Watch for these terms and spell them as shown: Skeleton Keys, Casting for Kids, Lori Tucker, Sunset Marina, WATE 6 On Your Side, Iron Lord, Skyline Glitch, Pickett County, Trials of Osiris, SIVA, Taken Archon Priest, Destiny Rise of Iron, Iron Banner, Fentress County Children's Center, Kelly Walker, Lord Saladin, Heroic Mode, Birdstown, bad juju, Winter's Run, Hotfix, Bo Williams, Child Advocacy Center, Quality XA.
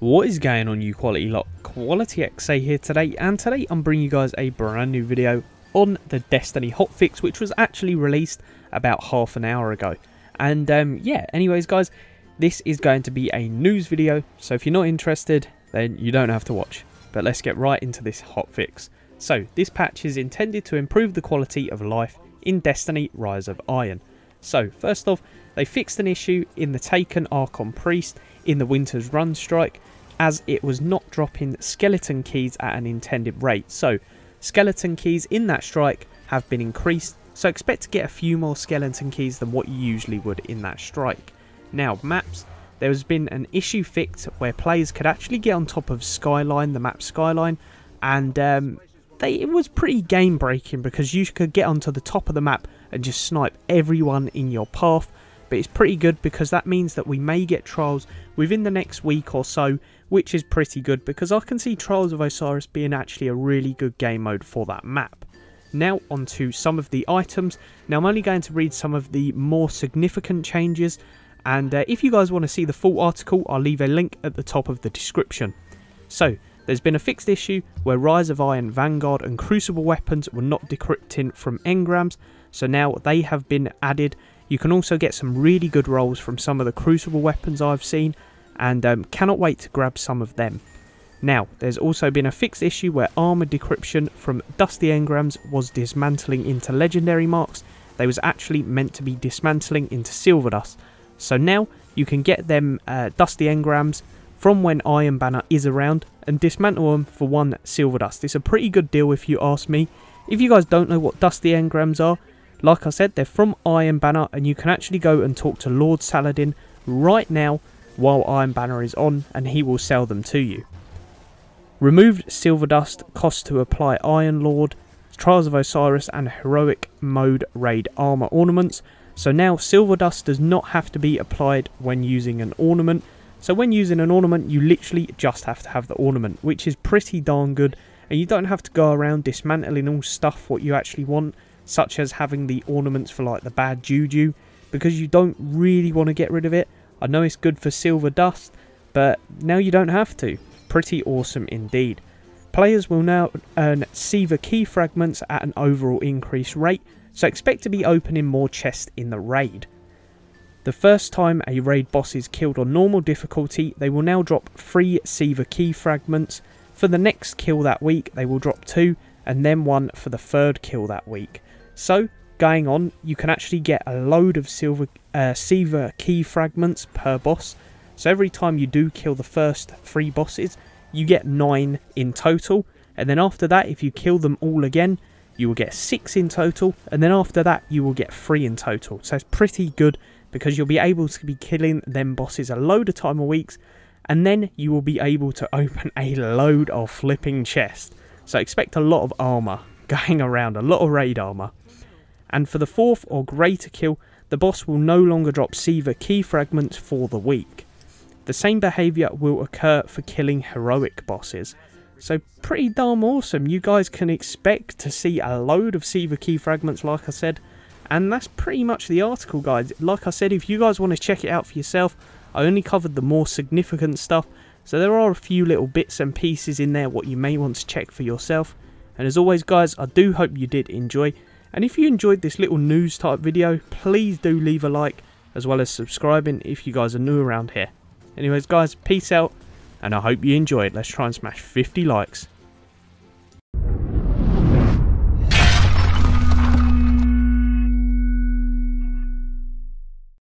What is going on, you quality lot? Quality XA here today, and today I'm bringing you guys a brand new video on the Destiny hotfix, which was actually released about half an hour ago. And yeah, anyways guys, this is going to be a news video, so if you're not interested then you don't have to watch. But let's get right into this hotfix. So this patch is intended to improve the quality of life in Destiny Rise of Iron. So first off, they fixed an issue in the Taken Archon Priest in the Winter's Run strike, as it was not dropping Skeleton Keys at an intended rate. So Skeleton Keys in that strike have been increased, so expect to get a few more Skeleton Keys than what you usually would in that strike. Now maps, there has been an issue fixed where players could actually get on top of Skyline, the map Skyline, and it was pretty game breaking because you could get onto the top of the map and just snipe everyone in your path. But it's pretty good because that means that we may get trials within the next week or so, which is pretty good because I can see Trials of Osiris being actually a really good game mode for that map. Now onto some of the items. Now I'm only going to read some of the more significant changes, and if you guys want to see the full article, I'll leave a link at the top of the description. So there's been a fixed issue where Rise of Iron, Vanguard and Crucible weapons were not decrypting from engrams, so now they have been added. You can also get some really good rolls from some of the Crucible weapons I've seen, and cannot wait to grab some of them. Now, there's also been a fixed issue where armor decryption from Dusty engrams was dismantling into legendary marks. They was actually meant to be dismantling into silver dust. So now you can get them Dusty engrams from when Iron Banner is around and dismantle them for one silver dust. It's a pretty good deal if you ask me. If you guys don't know what Dusty engrams are, like I said, they're from Iron Banner, and you can actually go and talk to Lord Saladin right now while Iron Banner is on, and he will sell them to you. Removed silver dust, cost to apply Iron Lord, Trials of Osiris and Heroic Mode raid armor ornaments. So now silver dust does not have to be applied when using an ornament. So when using an ornament, you literally just have to have the ornament, which is pretty darn good, and you don't have to go around dismantling all stuff what you actually want, such as having the ornaments for like the bad juju, because you don't really want to get rid of it. I know it's good for silver dust, but now you don't have to. Pretty awesome indeed. Players will now earn SIVA key fragments at an overall increased rate, so expect to be opening more chests in the raid. The first time a raid boss is killed on normal difficulty, they will now drop 3 SIVA key fragments. For the next kill that week, they will drop 2, and then 1 for the third kill that week. So going on, you can actually get a load of SIVA key fragments per boss. So every time you do kill the first 3 bosses, you get 9 in total. And then after that, if you kill them all again, you will get 6 in total. And then after that, you will get 3 in total. So it's pretty good because you'll be able to be killing them bosses a load of time a week. And then you will be able to open a load of flipping chests. So expect a lot of armor going around, a lot of raid armor. And for the 4th or greater kill, the boss will no longer drop SIVA key fragments for the week. The same behaviour will occur for killing heroic bosses. So pretty damn awesome. You guys can expect to see a load of SIVA key fragments, like I said. And that's pretty much the article, guys. Like I said, if you guys want to check it out for yourself, I only covered the more significant stuff. So there are a few little bits and pieces in there what you may want to check for yourself. And as always guys, I do hope you did enjoy, and if you enjoyed this little news type video, please do leave a like as well as subscribing if you guys are new around here. Anyways guys, peace out, and I hope you enjoyed. Let's try and smash 50 likes.